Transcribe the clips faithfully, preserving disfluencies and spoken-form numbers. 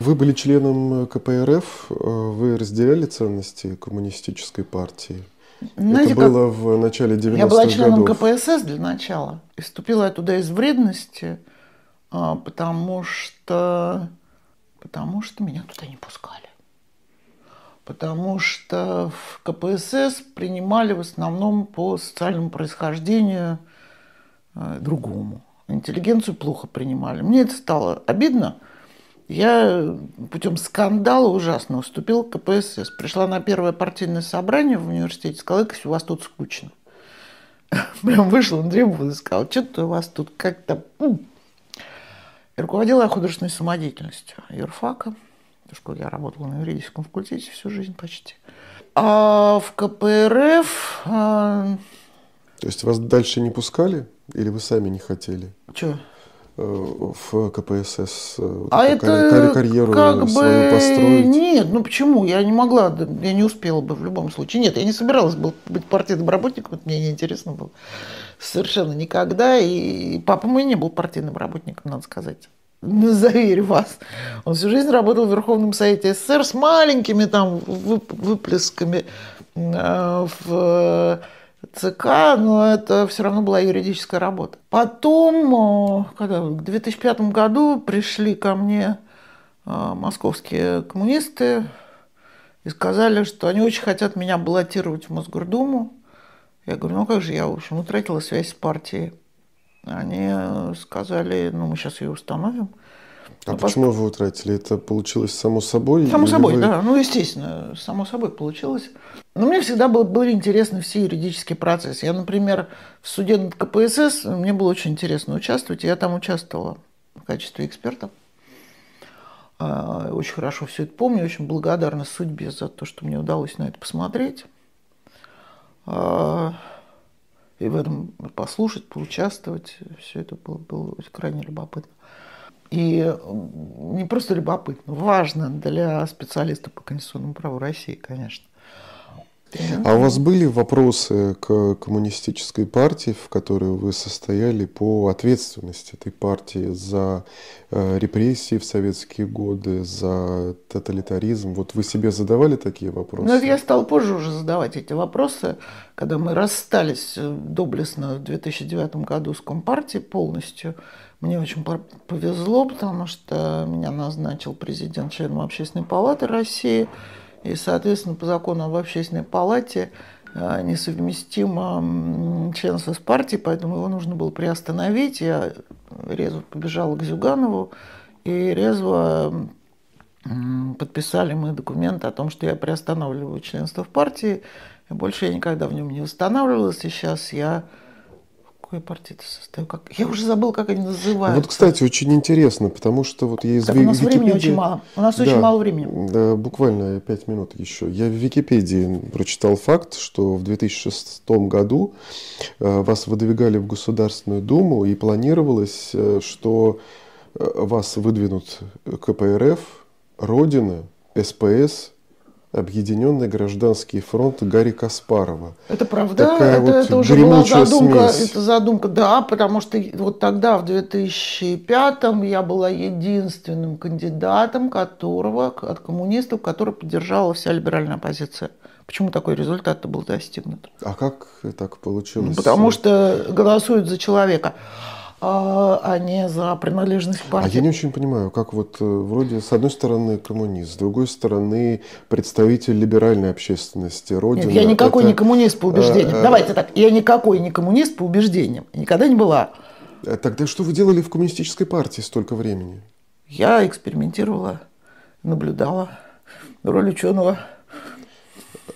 Вы были членом ка пэ эр эф, вы разделяли ценности коммунистической партии? Знаете, это было в начале девяностых годов. Я была членом ка пэ эс эс для начала. И вступила я туда из вредности, потому что, потому что меня туда не пускали. Потому что в ка пэ эс эс принимали в основном по социальному происхождению другому. Интеллигенцию плохо принимали. Мне это стало обидно. Я путем скандала ужасного вступила в ка пэ эс эс. Пришла на первое партийное собрание в университете, сказала: «Как у вас тут скучно». Прям вышла на трибуну и сказала: «Что-то у вас тут как-то...» И руководила я художественной самодеятельностью ЮРФАКа, потому что я работала на юридическом факультете всю жизнь почти. А в ка пэ эр эф... А... То есть вас дальше не пускали? Или вы сами не хотели? Чего? В ка пэ эс эс, а это карьеру как свою бы... построить? Нет, ну почему? Я не могла, я не успела бы в любом случае. Нет, я не собиралась быть партийным работником, это мне неинтересно было совершенно никогда. И папа мой не был партийным работником, надо сказать. Ну, заверю вас. Он всю жизнь работал в Верховном Совете СССР с маленькими там выплесками в ЦК, но это все равно была юридическая работа. Потом, когда в две тысячи пятом году пришли ко мне московские коммунисты и сказали, что они очень хотят меня баллотировать в Мосгордуму. Я говорю: ну как же я, в общем, утратила связь с партией. Они сказали: ну мы сейчас ее установим. А почему пост... вы утратили? Это получилось само собой? Само собой, вы... да. Ну, естественно, само собой получилось. Но мне всегда было, были интересны все юридические процессы. Я, например, в суде над ка пэ эс эс, мне было очень интересно участвовать. Я там участвовала в качестве эксперта. Очень хорошо все это помню. Очень благодарна судьбе за то, что мне удалось на это посмотреть. И в этом послушать, поучаствовать. Все это было, было крайне любопытно. И не просто любопытно, важно для специалиста по конституционному праву России, конечно. А у вас были вопросы к коммунистической партии, в которой вы состояли, по ответственности этой партии за репрессии в советские годы, за тоталитаризм? Вот вы себе задавали такие вопросы? Ну, я стала позже уже задавать эти вопросы, когда мы расстались доблестно в две тысячи девятом году с Компартией полностью. Мне очень повезло, потому что меня назначил президент членом Общественной палаты России. И, соответственно, по закону об Общественной палате несовместимо членство с партией, поэтому его нужно было приостановить. Я резво побежала к Зюганову, и резво подписали мы документ о том, что я приостанавливаю членство в партии. И больше я никогда в нем не восстанавливалась, и сейчас я... Какой партии-то состою? Как... Я уже забыла, как они называются. Вот, кстати, очень интересно, потому что вот я из Википедии... У нас времени очень мало. У нас да, очень мало времени. Да, буквально пять минут еще. Я в Википедии прочитал факт, что в две тысячи шестом году вас выдвигали в Государственную Думу, и планировалось, что вас выдвинут ка пэ эр эф, Родина, эс пэ эс... Объединенный гражданский фронт Гарри Каспарова. Это правда, это, вот это уже была задумка, это задумка, да, потому что вот тогда, в две тысячи пятом, я была единственным кандидатом, которого, от коммунистов, который поддержала вся либеральная оппозиция. Почему такой результат-то был достигнут? А как так получилось? Потому что голосуют за человека, а не за принадлежность к партии. А я не очень понимаю, как вот вроде с одной стороны коммунист, с другой стороны представитель либеральной общественности, Родина. Нет, я никакой это... не коммунист по убеждениям. А, Давайте так, я никакой не коммунист по убеждениям. Никогда не была. Тогда что вы делали в коммунистической партии столько времени? Я экспериментировала, наблюдала, роль ученого.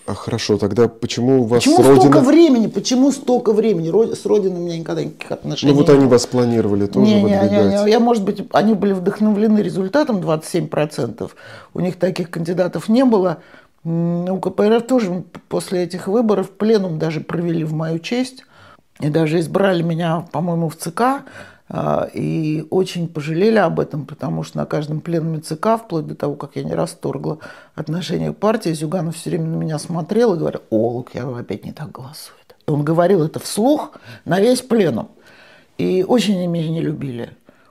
А хорошо, тогда почему у вас почему Родина... столько времени? Почему столько времени? С Родиной у меня никогда никаких отношений не было. Ну вот они вас планировали тоже не, выдвигать. Не, не, не. Я, может быть, они были вдохновлены результатом двадцать семь процентов. У них таких кандидатов не было. У ка пэ эр эф тоже после этих выборов пленум даже провели в мою честь. И даже избрали меня, по-моему, в ЦК. И очень пожалели об этом, потому что на каждом пленуме ЦК, вплоть до того, как я не расторгла отношения к партии, Зюганов все время на меня смотрел и говорил: о, Лукьянов опять не так голосует. Он говорил это вслух на весь пленум. И очень меня не любили.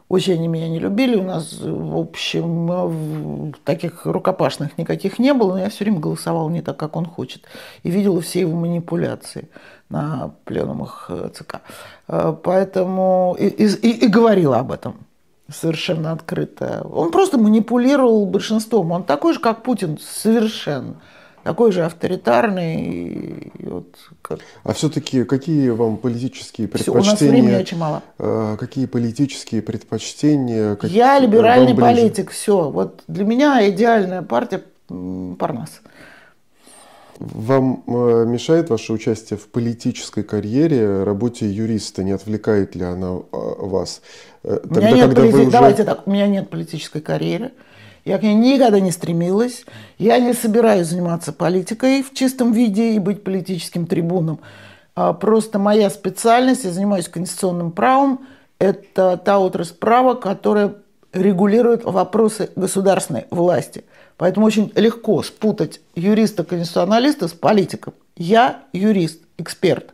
Очень они меня не любили, у нас, в общем, таких рукопашных никаких не было, но я все время голосовала не так, как он хочет, и видела все его манипуляции на пленумах ЦК. Поэтому и, и, и говорила об этом совершенно открыто. Он просто манипулировал большинством, он такой же, как Путин, совершенно. Такой же авторитарный. И вот как... А все-таки какие вам политические предпочтения? Все, у нас времени очень мало. Э, какие политические предпочтения? Какие, я либеральный политик, все. Вот для меня идеальная партия Парнас. Вам э, мешает ваше участие в политической карьере, работе юриста? Не отвлекает ли она вас? Э, тогда, у меня нет когда полит... вы уже... Давайте так, у меня нет политической карьеры. Я к ней никогда не стремилась. Я не собираюсь заниматься политикой в чистом виде и быть политическим трибуном. Просто моя специальность, я занимаюсь конституционным правом, это та отрасль права, которая регулирует вопросы государственной власти. Поэтому очень легко спутать юриста-конституционалиста с политиком. Я юрист, эксперт.